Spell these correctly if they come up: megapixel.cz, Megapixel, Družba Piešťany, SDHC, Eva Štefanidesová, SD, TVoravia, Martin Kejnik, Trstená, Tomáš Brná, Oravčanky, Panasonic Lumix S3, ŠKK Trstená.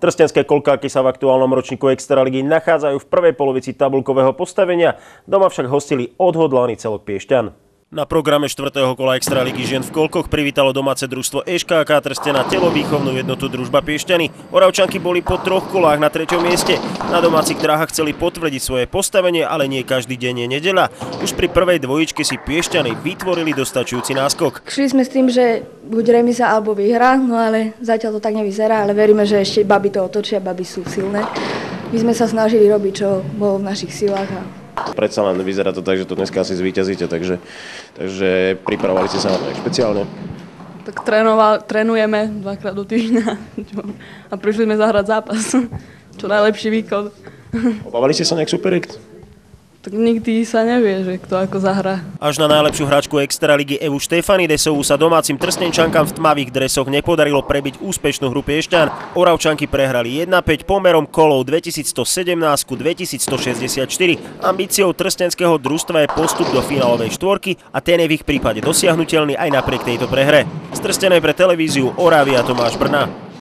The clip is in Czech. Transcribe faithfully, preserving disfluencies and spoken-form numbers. Trstenské kolkáky sa v aktuálnom ročníku extraligy nachádzajú v prvej polovici tabulkového postavenia, doma však hostili odhodlaný celok Piešťan. Na programe štvrtého kola extraligy žien v Kolkoch privítalo domáce družstvo ŠKK Trstená telovýchovnú jednotu Družba Piešťany. Oravčanky boli po troch kolách na treťom mieste. Na domácich dráhach chceli potvrdiť svoje postavenie, ale nie každý deň je nedeľa. Už pri prvej dvojičke si Piešťany vytvorili dostačujúci náskok. Šli sme s tým, že buď remíza alebo výhra, no ale zatiaľ to tak nevyzerá, ale veríme, že ešte baby to otočia, baby sú silné. My sme sa snažili robiť, čo bolo v našich silách. A... Predsa len vyzerá to tak, že to dneska asi zvíťazíte, takže, takže pripravovali ste sa na to nejak špeciálne? Tak trénoval, trénujeme dvakrát do týždňa a prišli sme zahrať zápas, čo najlepší výkon. Obávali ste sa nejak superikt? Tak nikdy sa nevie, že kto ako zahra. Až na najlepšiu hráčku extraligy Evu Štefanidesovú sa domácim trstenčankám v tmavých dresoch nepodarilo prebiť úspešnú hru Piešťan. Oravčanky prehrali jedna päť pomerom kolov dvetisícstosedemnásť ku dvetisícstošesťdesiatštyri. Ambíciou trstenského družstva je postup do finálovej štvorky a ten je v ich prípade dosiahnuteľný aj napriek tejto prehre. Z Trstenej pre televíziu Oravia Tomáš Brná.